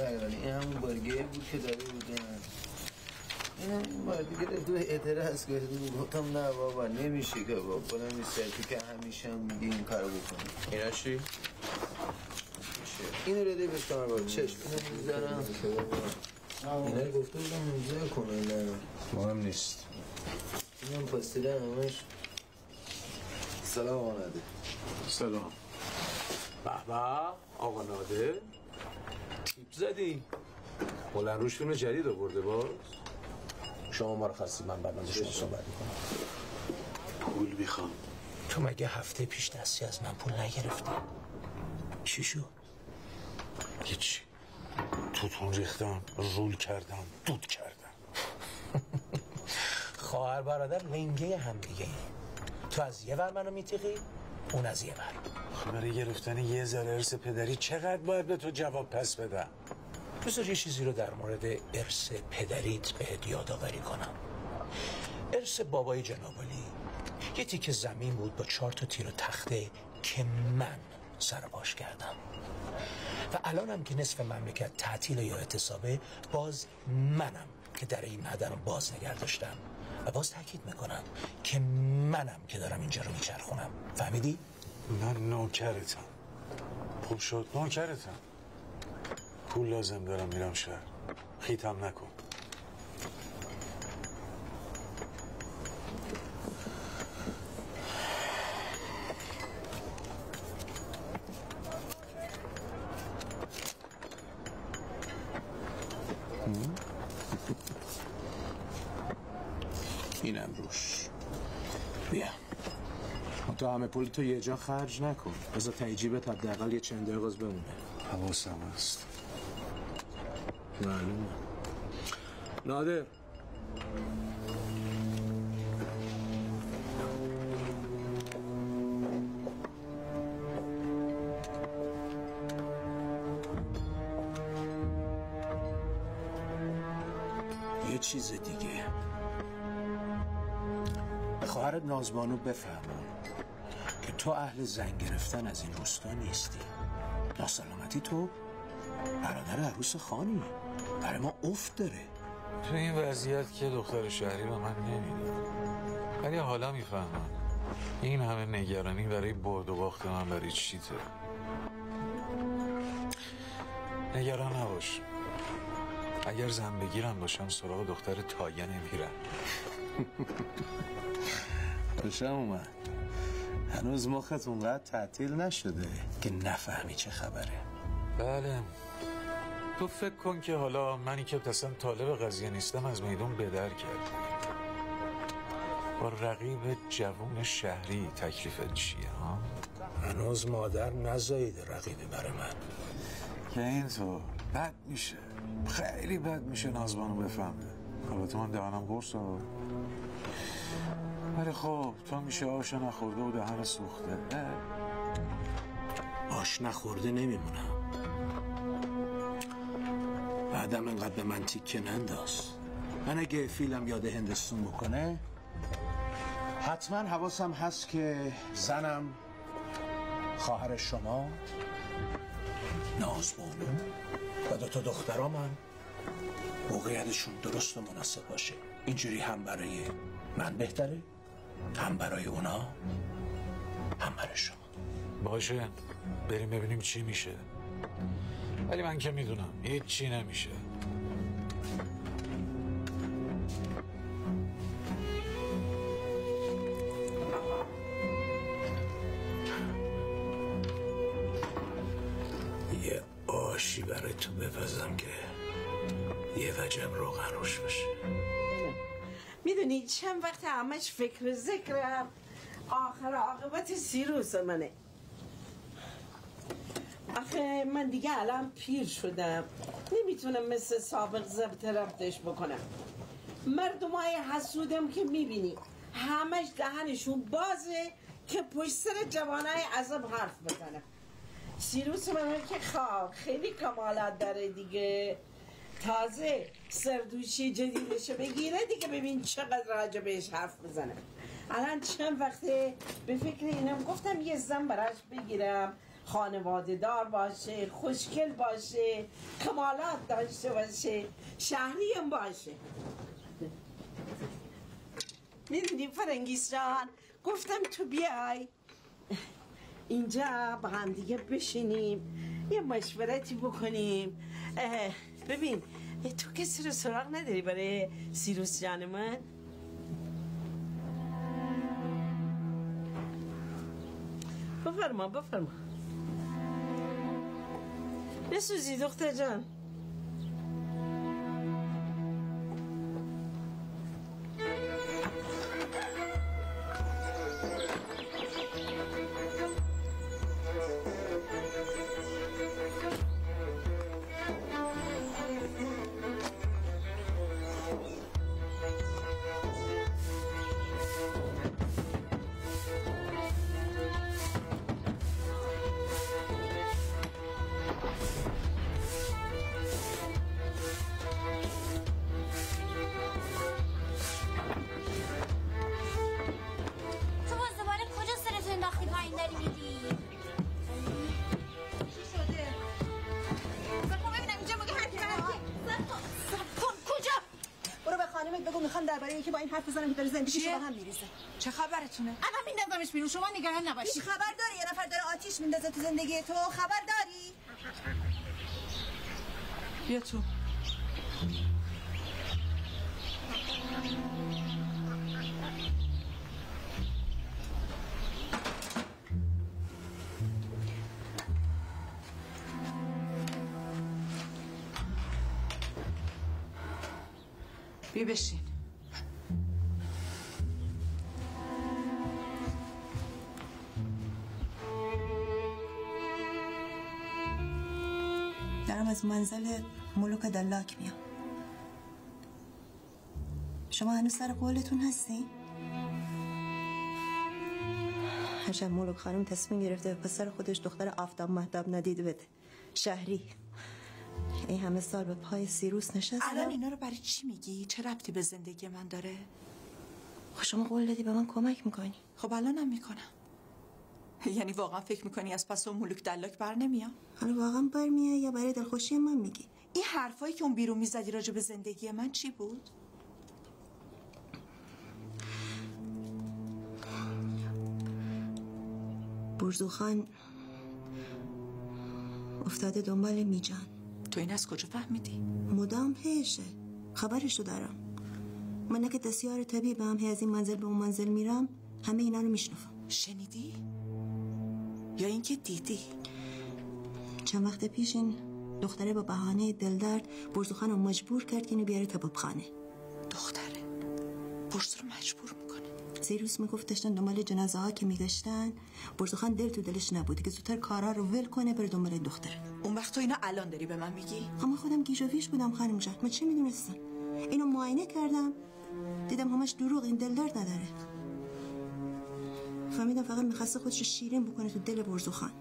ولی این همون بارگه بود که داره بودن. این همون بارگه گرفت و اعتراض کرد. گفتم نه بابا نمیشه که بابا بلند سرتی که همیشه هم میگی این کارو بکنی. اینا چی؟ میشه. اینو رده بهش کامر بابا چشم اینو میزنم. اینا رو گفته بودم موزه کنه نه. مهم نیست. اینم پاستیدن همش. سلام آقا ناده. سلام. به آقا ناده. تیپ زدی؟ بلند روش فیلم جدید آورده باز؟ شما ما رو خواستی من بعد از شما صحبت میکنم. پول میخوام. تو مگه هفته پیش دستی از من پول نگرفتی؟ چی شد؟ هیچ. توتون ریختم، رول کردم، دود کردم. خواهر برادر لنگه هم دیگه. تو از یه ور منو میتیخی، اون از یه ور. برای گرفتن یه ذره ارث پدری چقدر باید به تو جواب پس بدم؟ بذار یه چیزی رو در مورد ارث پدریت بهت یادآوری کنم. ارث بابای جنابالی یه تیکه زمین بود با 4 تا تیر و تخته که من سرباش کردم و الانم که نصف مملکت تعطیل یا اعتصابه، باز منم که در این معدن رو باز نگه داشتم و باز تاکید میکنم که منم که دارم اینجا رو میچرخونم. فهمیدی؟ من نوکرتم. خوب شد نوکرتم. پول لازم دارم میرم شهر. خیتم نکن. اینم روش. بیا. تو همه پول تو یه جا خرج نکن، بذار تایجیبت حداقل یه چند دقیقه بمونه. حواسم هست. معلومه. نادر یه چیز دیگه به خواهرت نازبانو بفهمم که تو اهل زن گرفتن از این روستا نیستی. ناسلامتی تو برادر عروس خانی برای ما افت داره. تو این وضعیت که دختر شهری رو من نمیدونم، ولی حالا میفهمم این همه نگرانی برای برد و باخت من برای چیته. نگران نباش، اگر زن بگیرم باشم سراغ دختر تایه نمیرم. خوشم اومد. هنوز مخت اونقدر تعطیل نشده که نفهمی چه خبره. بله تو فکر کن که حالا منی که اصلا طالب قضیه نیستم از میدون بدر کرد. با رقیب جوون شهری تکلیفت چیه ها؟ هنوز مادر نزاییده رقیبی برای من. که اینطور بد میشه، خیلی بد میشه. نازبانو بفهمه. البته من دهنم قرص دارم. آره خب تو میشه آش نخورده و دهن سوخته. آش نخورده نمیمونم. بعدم اینقدر به من تیکه ننداز. من اگه فیلم یاد هندستون بکنه حتما حواسم هست که زنم خواهر شما نازبانو و 2 تا دخترامم موقعیتشون درست و مناسب باشه. اینجوری هم برای من بهتره، هم برای اونا، هم برای شما. باشه بریم ببینیم چی میشه. ولی من که میدونم هیچی نمیشه. یه آشی برای تو بپزم که یه وجب روغن روش بشه. میدونی چند وقت همش فکر ذکرم، آخر عاقبت سیروس منه. آخه من دیگه الان پیر شدم، نمیتونم مثل سابق ضبط ربطش بکنم. مردم های حسودم که میبینی همش دهنشون بازه که پشت سر جوانای عذاب حرف بزنم. سیروس منه که خیلی کمالات داره دیگه. تازه سردوشی جدیدش بگیره دیگه، ببین چقدر راجع بهش حرف بزنه. الان چند وقته به فکر اینم، گفتم یه زن براش بگیرم خانواده دار باشه، خوشگل باشه، کمالات داشته باشه، شهریم باشه. میدونی فرنگیز جان، گفتم تو بیای اینجا با هم دیگه بشینیم یه مشورتی بکنیم. ببین تو کسی رو سراغ نداری برای سیروس جان من؟ بفرما بفرما، نسوزی دختر جان. که با این حرف بزنم که داره زندگیشو به هم میریزه. چه خبرتونه؟ الان میندازمش بیرون، شما نگران نباشید. خبر داری یه نفر داره آتیش میندازه تو زندگی تو؟ خبر داری؟ بیا تو. بیا بشین. از منزل ملوک دلاک میام. شما هنوز سر قولتون هستی؟ هرشب ملوک خانم تصمیم گرفته به پسر خودش دختر آفتاب مهتاب ندید بده. شهری این همه سال به پای سیروس نشست. الان اینا رو برای چی میگی؟ چه ربطی به زندگی من داره؟ خب شما قول دادی به من کمک میکنی. خب الانم میکنم. یعنی واقعا فکر میکنی از پس اون ملوک دلاک بر نمیام؟ حالا واقعا بر میای یا برای دلخوشی من میگی؟ این حرفایی که اون بیرون میزدی راجع به زندگی من چی بود؟ برزوخان افتاده دنبال میجان. تو این از کجا فهمیدی؟ مدام پیشه، خبرشو دارم. من که دستیار طبیب هم، هی از این منزل به اون منزل میرم، همه اینا رو میشنفم. شنیدی؟ یا اینکه دیدی؟ چند وقت پیش این دختره با بهانه دلدرد برزوخان رو مجبور کرد که اینو بیاره طبابخانه. دختره برزو رو مجبور میکنه؟ سیروس میگفت داشتن دنبال جنازه ها که میگشتن، برزوخان دل تو دلش نبود که زودتر کارا رو ول کنه بره دنبال دختره. اون وقت تو اینا الان داری به من میگی؟ اما خودم گیج‌وگیج بودم خانم جان، من چی میدونستم؟ اینو معاینه کردم دیدم همش دروغ، این دلدرد نداره. فهمیدم فقط میخواسته خودش رو شیرین بکنه تو دل برزوخان.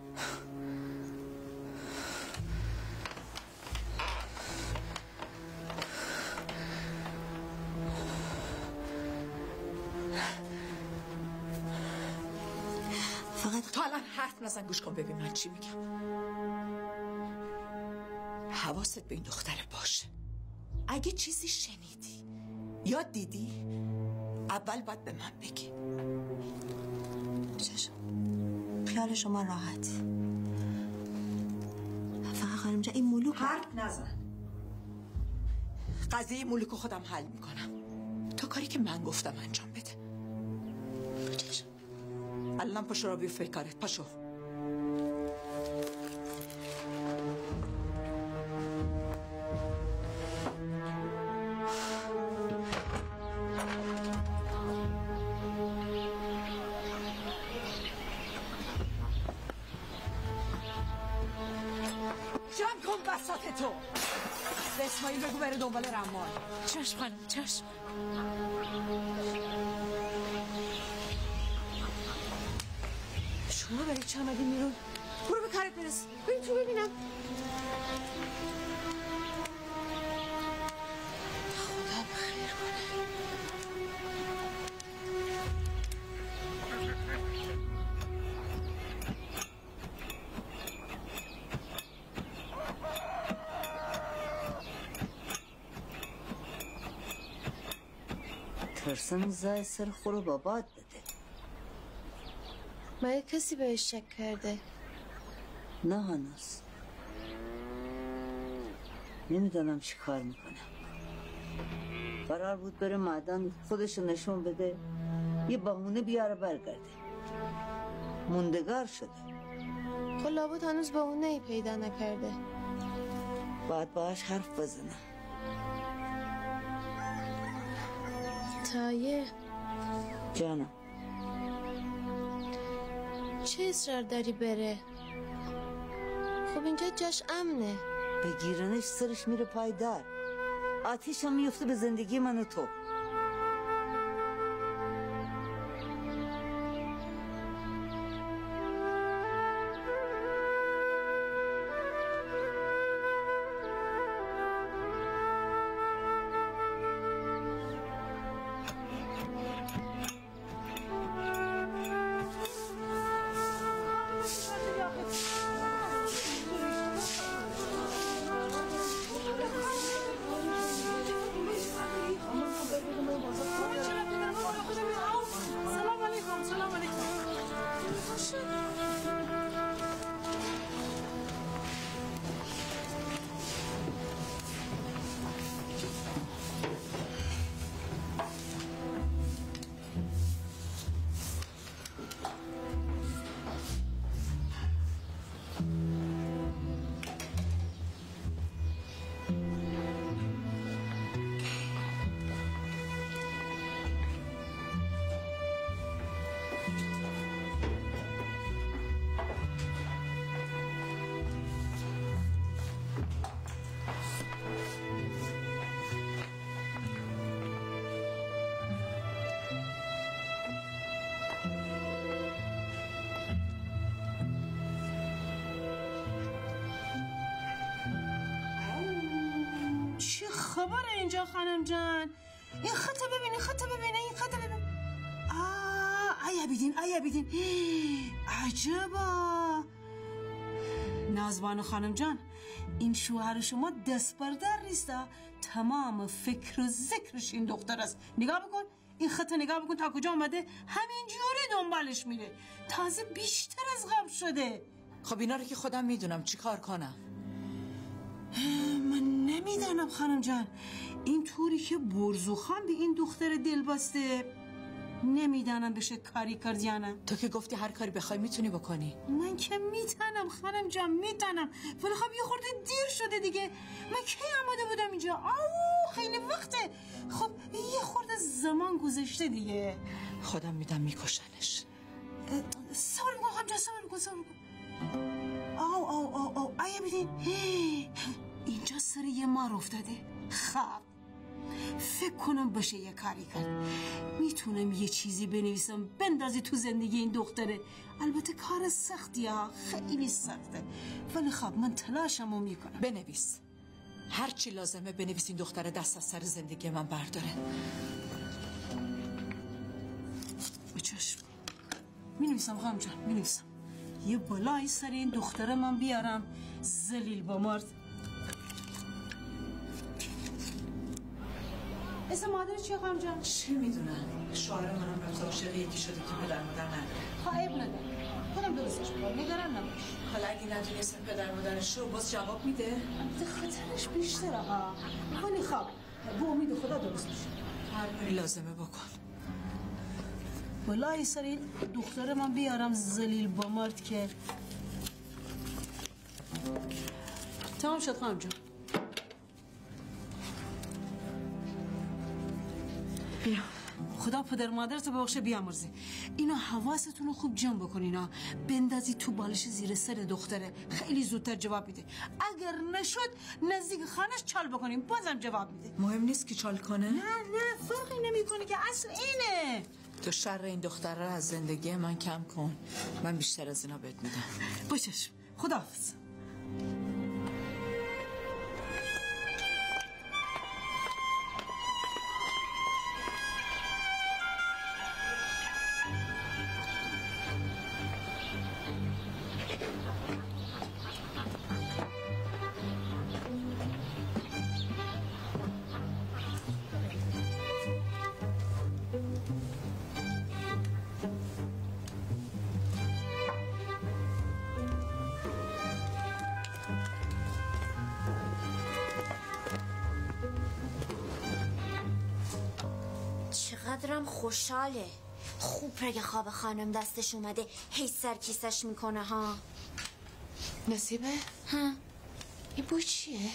فقط تا الان حرف نزن، گوش کن ببین من چی میگم. حواست به این دختره باشه. اگه چیزی شنیدی یا دیدی اول باید به من بگی. چشم، خیال شما راحت. فقط خانم جا این ملوک حرف نزن. قضیه ملوک خودم حل میکنم. تا کاری که من گفتم انجام بده. چشم. الان پاشو را بیو فکرت، پاشو. بره دنبال رمان. چشم خانم چشم. شما برای چه آمدی میرون؟ برو به کارت برس. بریم تو ببینم. خدا بخیر کنه. خرسن زای سر خورو با باد بده. مایه کسی بهش شک کرده؟ نه هنوز. نمیدانم چی کار میکنم. قرار بود بره معدن خودشو نشون بده، یه بهونه بیاره برگرده. موندگار شده. خب لابد هنوز بهونه ای پیدا نکرده. باید باهاش حرف بزنم. تایه جانم، چه اصرار داری بره؟ خب اینجا جاش امنه. بگیرنش سرش میره پای در، آتیش هم میفته به زندگی من و تو. خانم جان این خطو ببینین، خطو ببینین، این خطو ببین. آیا بیدین، آیا بیدین. عجبا نازبانو خانم جان، این شوهر شما دست بردار نیست، تمام فکر و ذکرش این دختر است. نگاه بکن این خطو، نگاه بکن تا کجا اومده، همینجوری دنبالش میره، تازه بیشتر از غم شده. خب اینا رو که خودم میدونم، چیکار کنم؟ من نمیدونم خانم جان، این طوری که برزوخان به این دختر دل بسته، نمیدانم بشه کاری کرد یا نه. تو که گفتی هر کاری بخوای میتونی بکنی. من که میتونم خانم جان، میتونم، ولی خب یه خورده دیر شده دیگه. من کی آمده بودم اینجا؟ خیلی وقته. خب یه خورده زمان گذشته دیگه. خودم میدم میکشنش. صبر کن خانم جان، صبر کن، صبر کن. آیا بیدین اینجا سر یه مار افتاده. خب فکر کنم باشه یه کاری کرد، میتونم یه چیزی بنویسم بندازی تو زندگی این دختره. البته کار سختی ها، خیلی سخته، ولی خب من تلاشمو میکنم. بنویس هر چی لازمه، بنویس این دختره دست از سر زندگی من برداره. چشم، مینویسم خانم جان، مینویسم. یه بلای سر این دختره من بیارم، زلیل با مرد. اسم مادر چیه خانم جان؟ چی میدونم؟ شوهر منم رفت عاشق یکی شده که پدر مادر نداره. عیب نداره، خودم درستش میکنم، نگران نباش. حالا اگه ندونستم پدر مادرش رو، باز جواب میده؟ البته خطرش بیشتره ها، ولی خب به امید خدا درست میشه. هر کاری لازمه بکن. بلای سر این دختره من بیارم ذلیل بمرد که تمام شد خانم جان. بیا خدا پدر مادرتو ببخشه، بیامرزه. اینا حواستون رو خوب جمع بکنینا، بندازی تو بالش زیر سر دختره، خیلی زودتر جواب میده. اگر نشد نزدیک خانش چال بکنیم، بازم جواب میده. مهم نیست که چال کنه. نه نه فرقی نمیکنه که، اصل اینه. تو شر این دختره را از زندگی من کم کن، من بیشتر از اینا بهت میدم. بچشم، خداحافظ. چقدرم خوشحاله. خوب رگ خواب خانم دستش اومده هی سرکیسش میکنه ها. نصیبه؟ ها؟ این بوی چیه؟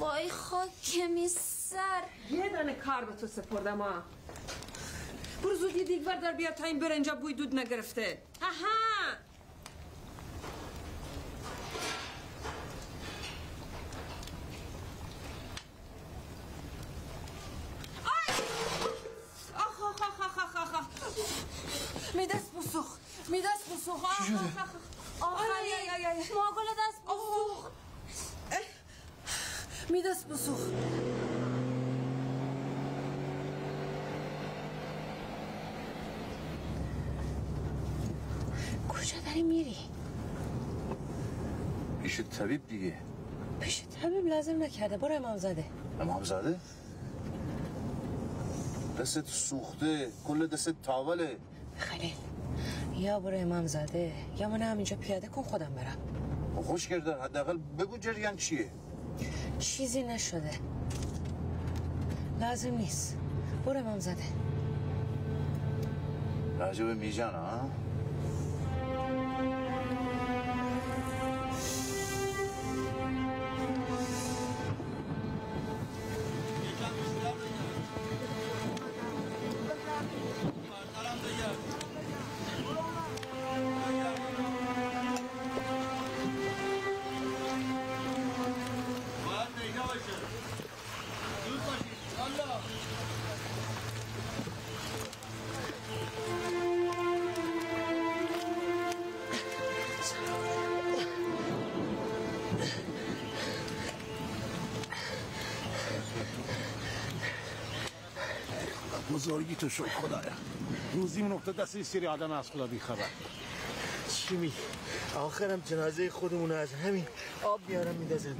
وای خاکمی سر، یه دانه کار به تو سپردم ها. برو زود یه دیگ بردار بیا تا این بره اینجا بوی دود نگرفته. آها چی شده؟ آخری ماغول دست بسوخ، میدست بسوخ. کجا داری میری؟ پیش طبیب دیگه. پیش طبیب لازم نکرده، برو امامزاده. امامزاده؟ دست سوخته، کل دست تاوله. خلیل یا برو امامزاده یا منو همینجا پیاده کن خودم برم. خوش کردن، حداقل بگو جریان چیه. چیزی نشده، لازم نیست، برو امامزاده. راجب میجان ها؟ بزرگی تو شد خدایا. روزی من افتاد دست یه سری آدم از خدا بیخبر. چی میگی؟ آخرم جنازه خودمون از همین آب میارم میدازم.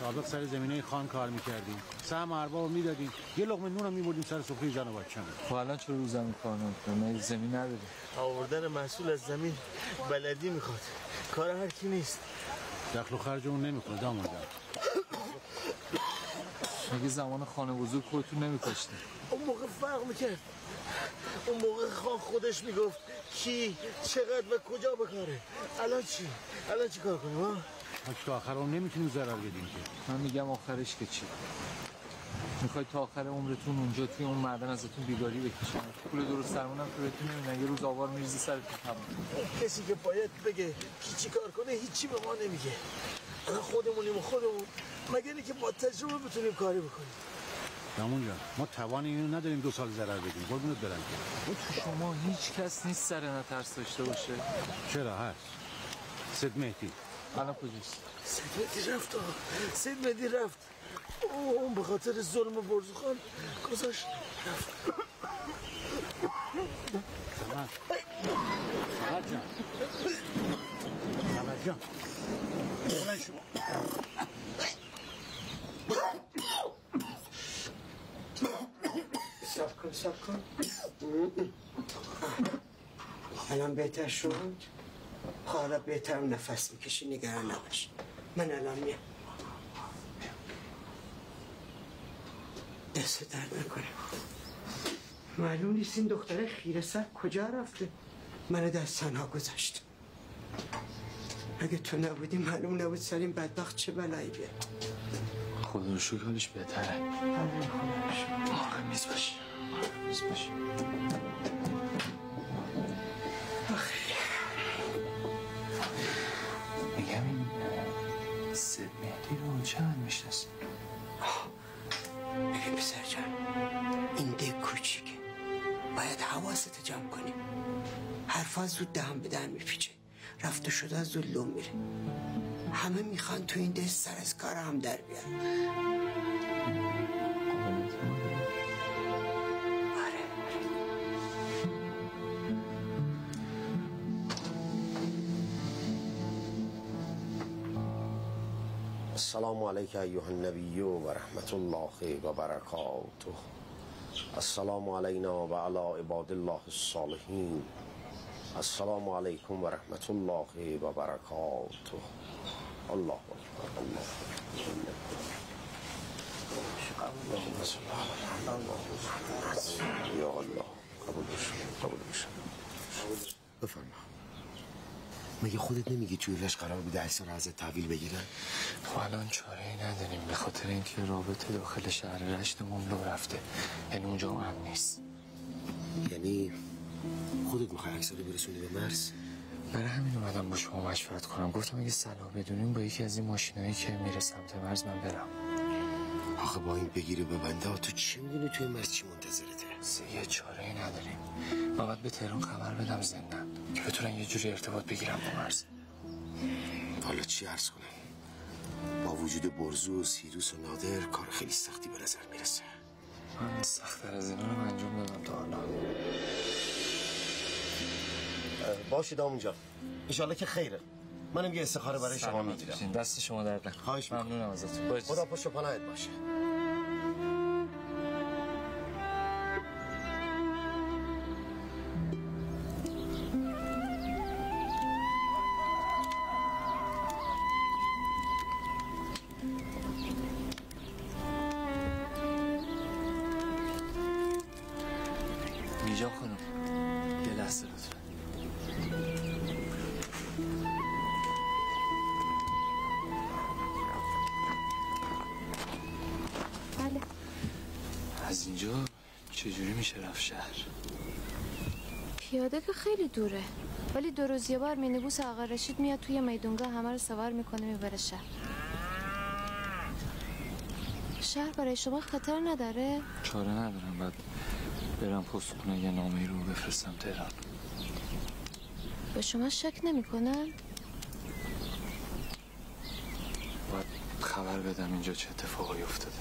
سابق سر زمینه خان کار میکردیم، سهم اربابو میدادیم، یه لقمه نونم میبردیم سر سفره زن و بچه‌مون. خب الان چرا روزم کار نمی‌کنی؟ زمین نداری. آوردن محصول از زمین بلدی میخواد، کار هر کی نیست. دخل و خرجمون نمیکنه دامادم. مگه زمان خانه بزرگ خودتون نمی‌کشتین؟ اون موقع فرق میکرد. اون موقع خان خودش میگفت کی چقدر و کجا بکاره. الان چی؟ الان چی کار کنیم ها؟ تا آخر عمر نمیتونیم ضرر بدیم که. من میگم آخرش که چی؟ میخواید تا آخر عمرتون اونجا توی اون معدن ازتون بیگاری بکشن. پول درست درمونم که بهتون نمیدن، یه روز آوار میریزه سرتون تمام. کسی که باید بگه کی چی کار کنه هیچی به ما نمیگه. خودمونیم و خودمون، مگر اینکه با تجربه بتونیم کاری بکنیم. دامون جان ما توان اینو نداریم 2 سال ضرر بدیم. قربونت برم که شما هیچ کس نیست سر نترس داشته باشه. چرا هست؟ سید مهدی الان کجاست؟ سید مهدی رفت. اون به خاطر ظلم برزخان گذاشت رفت. سمت جان بلند شما. سب کن الان بهتر شد، حالا بهتر نفس میکشی، نگران نباش. من الان میام، دست درد نکنه. معلوم نیست این دختره خیره سر کجا رفته، منو دست تنها گذاشت. اگه تو نبودی معلوم نبود سر این بدبخت چه بلایی بیاد. خدا رو شکر حالش بهتره. آقا میز باش. آخه میگم این سید مهدی رو چند میشنست؟ ببین پسر جان، این ده کوچیکه، باید حواست جمع کنی. حرفا زود دهن به دهن میپیچه، رفته شده از زود لوم میره. همه میخوان تو این دست سر از کار هم در بیارن. آره السلام علیک ایها النبی و رحمت الله و برکاته. السلام علینا و علی عباد الله الصالحین. السلام علیکم و رحمت الله و برکاته. الله اکبر. Ya Allah قبول بشه بفرما. مگه خودت نمیگی توی لش قرار بوده احسان رو ازت تحویل بگیرن؟ ما الان چاره‌ای نداریم، به خاطر اینکه رابطه داخل شهر رشتمون لو رفته، یعنی اونجا هم نیست. یعنی خودت میخوای اکسل رو برسونی به مرز؟ برای همین اومدم با شما مشورت کنم، گفتم اگه صلاح بدونیم با یکی از این ماشینایی که میره سمت مرز من برم. آخه با این بگیری ببنده ها تو چی میدونی توی مرز چی منتظرته؟ یه چاره‌ای نداریم. ما باید به تهران خبر بدم زندن که بتونن یه جوری ارتباط بگیرم با مرز. حالا چی عرض کنم؟ با وجود برزو و سیروس و نادر کار خیلی سختی به نظر میرسه. من سخت‌تر از اینا رو انجام دادم تا حالا. باشید آمونجا، انشالله که خیره. منم یه استخاره برای شما میگیرم. دست شما درد نکنه. خواهش ممنونم ازتون. خدا پشت و پناهت باشه. پیاده که خیلی دوره، ولی دو روز یه بار مینیبوس آقا رشید میاد توی میدونگاه، همه رو سوار میکنه میبره شهر. شهر برای شما خطر نداره؟ چاره ندارم، بعد برم پست کنه یه نامه رو بفرستم تهران. به شما شک نمیکنن؟ باید خبر بدم اینجا چه اتفاقی افتاده.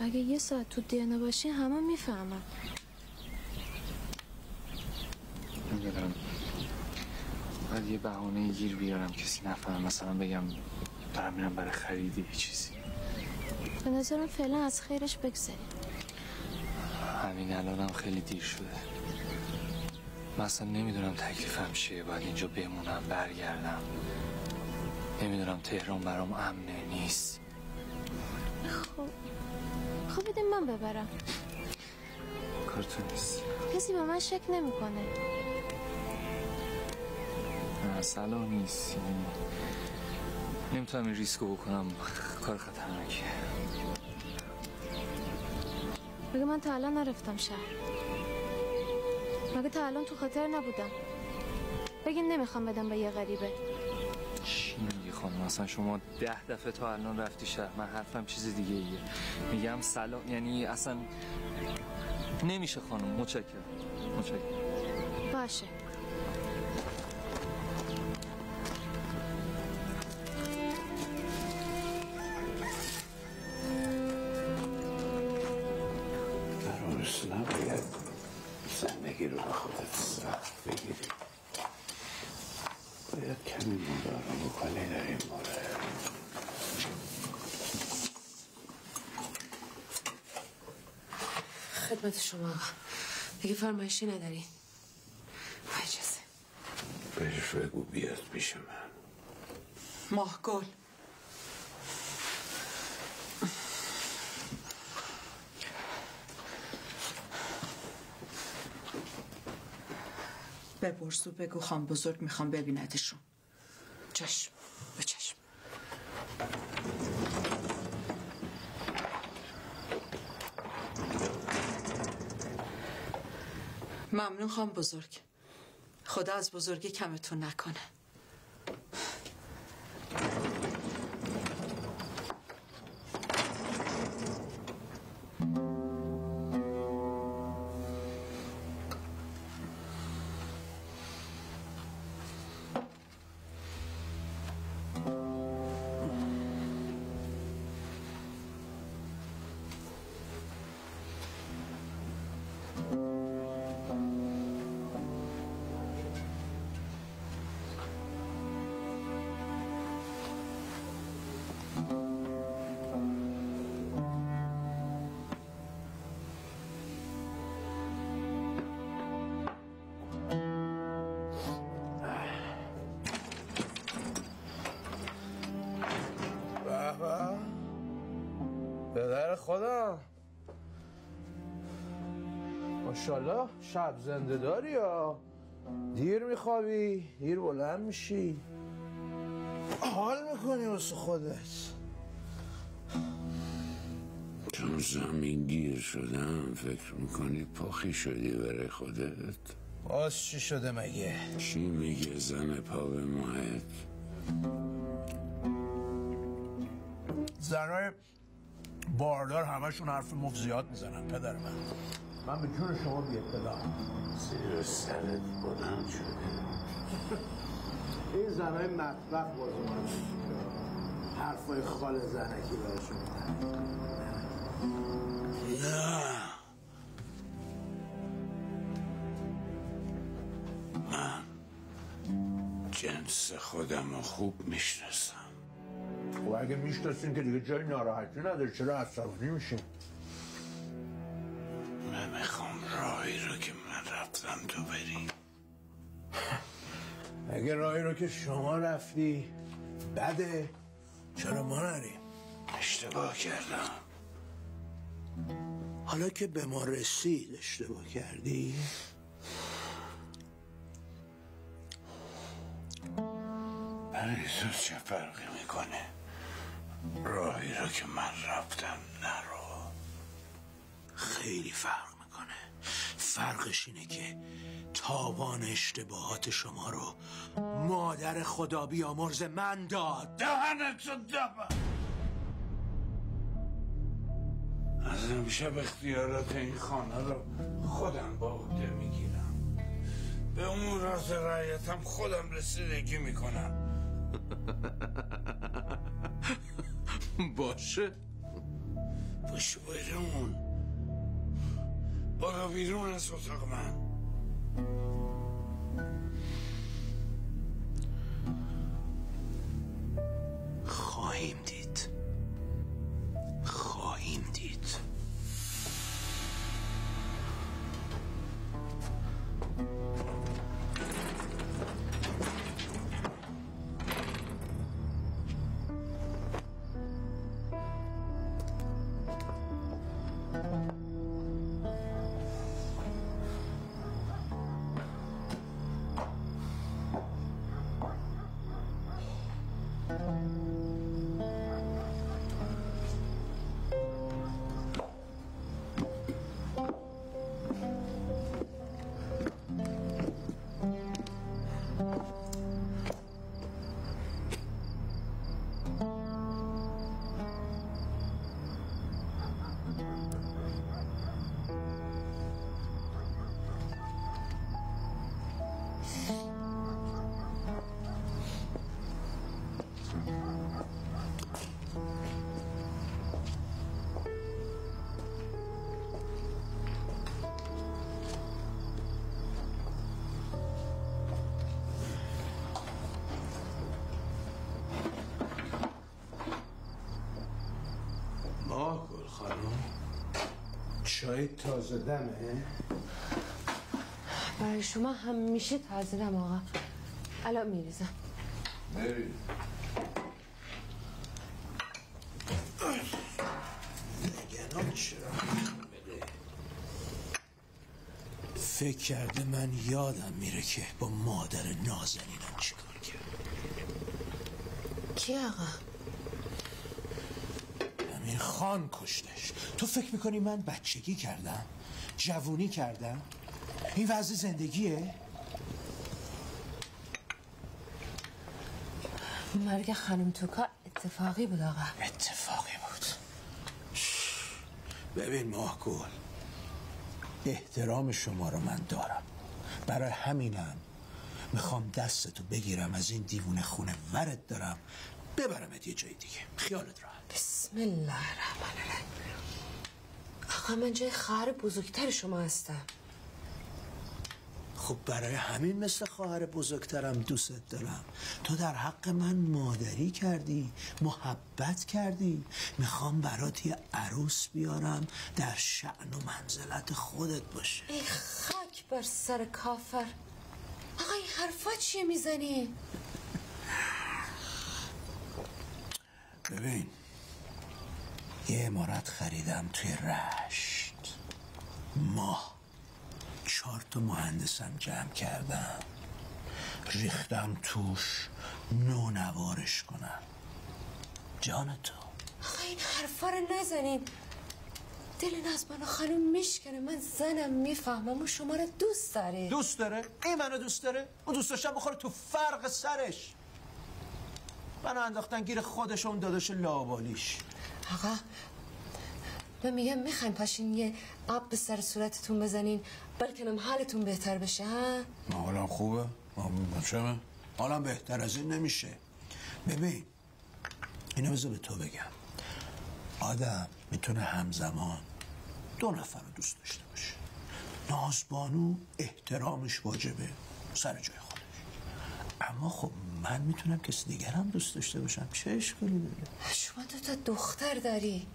اگه یه ساعت تو دینا باشی همه میفهمن. نمیدونم، باید یه بهانه گیر بیارم کسی نفهم، مثلا بگم دارم میرم برای خرید یه چیزی. به نظرم فعلا از خیرش بگذاریم. همین الانم خیلی دیر شده، مثلا نمیدونم تکلیفم چیه، باید اینجا بمونم برگردم، نمیدونم تهران برام امنه نیست. خب بده من ببرم. کارتون نیست، کسی به من شک نمیکنه. سلام نیست، نمیتونم این ریسکو بکنم، کار خطرناکیه. مگه من تا الان نرفتم شهر؟ مگه تا الان تو خطر نبودم؟ بگیم نمیخوام بدم به یه غریبه. چی میگی خانم؟ اصلا شما 10 دفعه تا الان رفتی شهر، من حرفم چیز دیگه ایه. میگم سلام، یعنی اصلا نمیشه خانم. متشکرم. باشه. رو به خودت سخت بگیری، باید کمی مدارا بکنی در این مورد. خدمت شما آقا، دیگه فرمایشی نداری؟ اجازه بهش بگو بیاد پیش من. ماهگل بپرس و بگو خان بزرگ میخوام ببیندشون. چشم به چشم. ممنون خان بزرگ، خدا از بزرگی کمتون نکنه. خدا ماشاءالله شب زنده داری یا دیر میخوابی دیر بلند میشی حال میکنی واسه خودت؟ چون زمین گیر شدم فکر میکنی پاخی شدی برای خودت؟ باز چی شده مگه؟ چی میگه زن پا به ماهت؟ زنهای باردار همشون حرف مفت زیاد میزنن پدر من به جور شما بی اطلاع زیر سرت بلند شده این زنهای مطبخ باز اومد حرفای خال زنکی برشون نه من جنس خودم رو خوب میشناسم. و اگه میشناسین که دیگه جای ناراحتی نداره چرا عصبانی میشین؟ من میخوام راهی رو که من رفتم تو بری. اگه راهی رو که شما رفتی بده چرا ما نریم؟ اشتباه کردم. حالا که به ما رسید اشتباه کردی؟ برای تو چه فرقی میکنه؟ راهی رو که من رفتم نرو. خیلی فرق میکنه. فرقش اینه که تاوان اشتباهات شما رو مادر خدا بیامرز من داد. دهنتو دبن. از امشب اختیارات این خانه رو خودم با عهده میگیرم. به اون راز رعیتم خودم رسیدگی میکنم. باشه باشه بیرون برو بیرون از اتاق من خواهیم دید خواهیم دید چای تازه دمه؟ برای شما همیشه تازه دم آقا الان میریزم بریز نگران چرا بده فکر کرده من یادم میره که با مادر نازنینم چیکار کرد کی آقا؟ خان کشتش تو فکر میکنی من بچگی کردم جوونی کردم این وضع زندگیه مرگ خانم توکا اتفاقی بود آقا اتفاقی بود ببین ماهگل احترام شما رو من دارم برای همینم میخوام دستتو بگیرم از این دیوونه خونه ورد دارم ببرمت یه جای دیگه خیالت راحت بسم الله الرحمن الرحیم آقا من جای خواهر بزرگتر شما هستم خب برای همین مثل خواهر بزرگترم دوستت دارم تو در حق من مادری کردی محبت کردی میخوام برات یه عروس بیارم در شأن و منزلت خودت باشه ای خاک بر سر کافر آقا این حرفا چیه میزنی؟ ببین یه عمارت خریدم توی رشت، ماه 4 تا مهندسم جمع کردم، ریختم توش نونوارش کنم. جان تو آقا این حرفا رو نزنیم، دل نازبانا خانم میشکنه. من زنم میفهمم و شما رو دوست داره. دوست داره؟ این منو دوست داره؟ اون دوست داشتن بخوره تو فرق سرش. منو انداختن گیر خودش و اون داداش لاوالیش. آقا من میگم میخواین پاشین یه آب به سر صورتتون بزنین بلکنم حالتون بهتر بشه. ها؟ حالم خوبه؟ چرا؟ حالم بهتر از این نمیشه. ببین اینو بذار به تو بگم، آدم میتونه همزمان 2 نفر رو دوست داشته باشه. نازبانو احترامش واجبه سر جای خودش، اما خب من میتونم کسی دیگرم دوست داشته باشم. چه اشکالی داره؟ شما 2 تا دختر داری،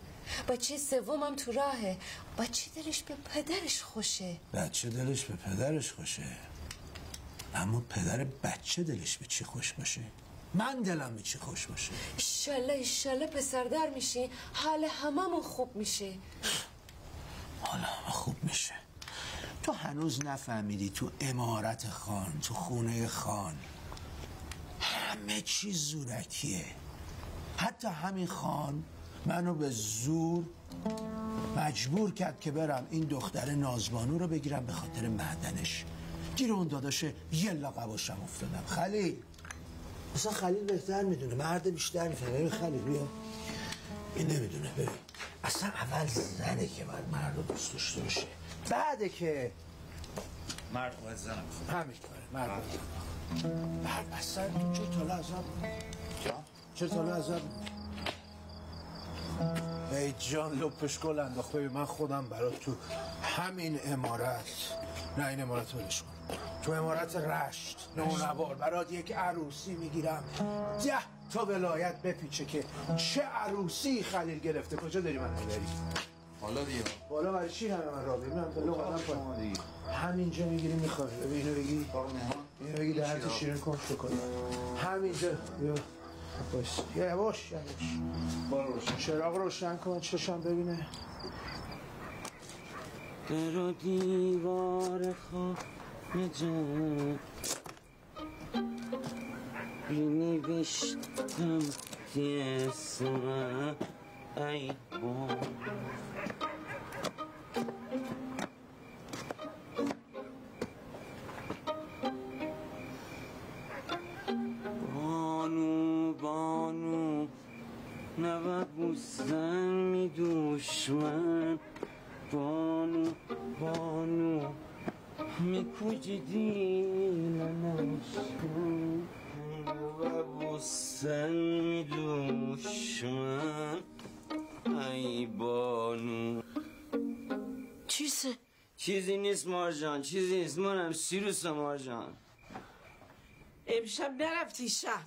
بچه سومم تو راهه. بچه دلش به پدرش خوشه. بچه دلش به پدرش خوشه، اما پدر بچه دلش به چی خوش باشه؟ من دلم به چی خوش باشه؟ ایشالله پسر در میشی، حال هممون خوب میشه. حال همه خوب میشه. تو هنوز نفهمیدی تو عمارت خان، تو خونه خان همه چیز زورکیه. حتی همین خان منو به زور مجبور کرد که برم این دختر نازبانو رو بگیرم به خاطر معدنش. گیر اون داداش یلا قباشم افتادم. خلیل اصلا خلیل بهتر میدونه، مرد بیشتر میفهمه. خلیل بیا این نمیدونه. ببین اصلا اول زنه که باید مرد رو دوست داشته باشه، بعده که مرد باید زنه همین کاره. مرد اصلا چه تاله عذاب ای جان لپش گل انداخته. من خودم برات تو همین عمارت، نه این عمارت ولش کن، تو عمارت رشت نونوار برات یک عروسی میگیرم 10 تا ولایت بپیچه که چه عروسی خلیل گرفته. کجا داری من داری؟ حالا دیگه بالا برای چی همه من را بیرم به لغتم پایمانی همینجا میگیری میخواه. اینو بگی اینو بگی دهنت شیرین کن شکن همینجا. یواش چراغ روشن کن چشم ببینه. در و دیوار خانه جان بینوشتم یه سمه ای با بانو نباید بوستن می دوشمن بانو میکوچیدی نمشکن و بوستن می دوشمن ای بانو. چیزه؟ چیزی نیست مارجان، چیزی نیست. منم سیروسم مارجان. امشب نرفتی شهر،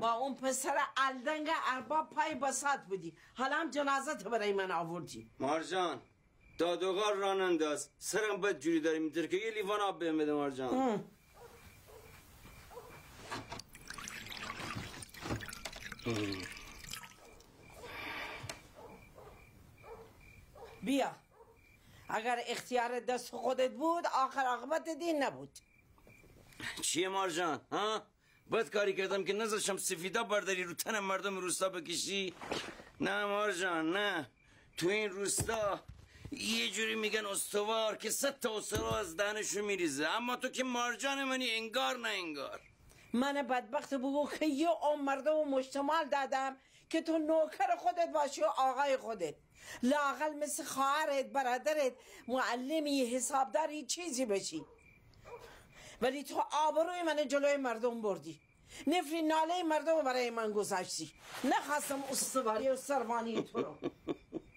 با اون پسر الدنگ ارباب پای بساط بودی، حالا هم جنازه تو برای من آوردی. مارجان دادوغار ران انداز، سرم بد جوری داری میتره که یه لیوان آب بهم بده مارجان. بیا اگر اختیار دست خودت بود آخر عاقبت دین نبود. چیه مارجان؟ ها؟ بد کاری کردم که نذاشتم سفیدا برداری رو تن مردم روستا بکشی. نه مارجان نه، تو این روستا یه جوری میگن استوار که 100 تا استوار از دهنشو میریزه، اما تو که مارجان منی انگار نه انگار. من بدبخت بگو که یه اون مردم و مشتمال دادم که تو نوکر خودت باشی و آقای خودت، لاقل مثل خواهرت برادرت معلمی حسابداری چیزی بشی، ولی تو آبروی من جلوی مردم بردی، نفری ناله مردم برای من گذاشتی. نخواستم استواری و سروانی تو رو.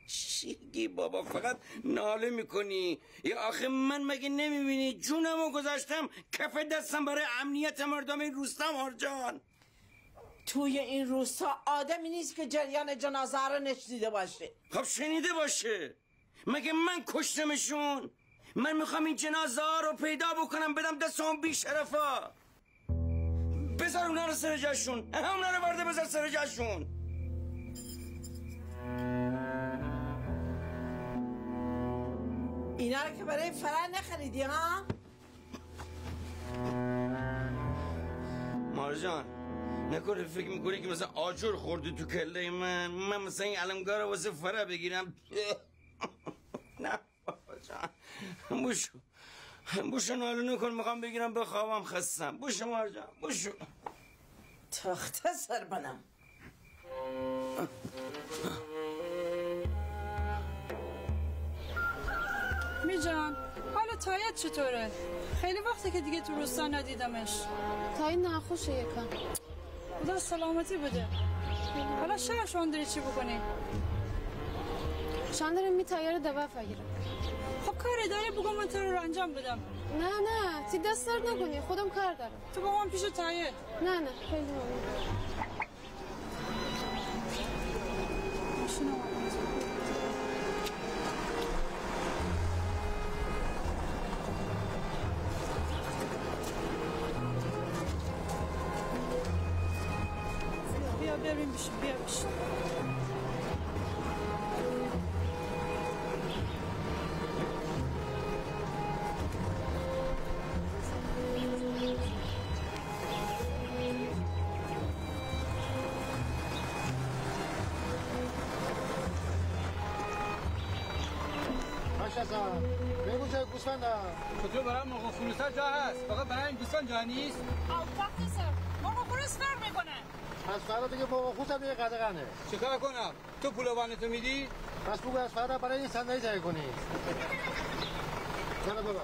شیگی بابا فقط ناله میکنی یا آخه من مگه نمیبینی جونمو گذاشتم کف دستم برای امنیت مردم این روستا مارجان؟ توی این روستا آدمی نیست که جریان جنازه رو نشنیده باشه. خب شنیده باشه، مگه من کشتمشون؟ من میخوام این جنازه ها رو پیدا بکنم بدم دست اون بیشرفا. بذار اونا رو سر جاشون، اونا رو برده بذار سر جاشون. اینا رو که برای فرن نخریدی ها؟ مارجان نکنه فکر میکنی که مثلا آجر خورده تو کله من مثلا این علمگار رو واسه فره بگیرم؟ نه بابا جان، بوشو نالو نکن، میخوام بگیرم به خوابم خستم. بوشو مارجان، بوشو تخته سر بنام. می جان حالا تایت چطوره؟ خیلی وقته که دیگه تو روستا ندیدمش. تایت نخوشه یکم بودا سلامتی بوده. حالا شهرشان داری چی بکنی؟ شان داریم می تایره دوه فگیرم. خب کاری داری بگو من تو رو انجام بدم. نه تی دست درد نکنی، خودم کار دارم. تو با من پیش تایت؟ نه خیلی ممنون. بیا بشین ماشاءالله. بگو چه گوسفنده چطور برای مرغ خروس‌ها جا هست؟ فقط برای این گوسفند جا نیست؟ البته سر مرغ خروس فر میکنه. از فردا دیگه بابا خودم یه قدغنه. چیکار کنم؟ تو پولوانتو میدی؟ پس بگو از فردا برای این صندلی جای کنی. چرا بابا؟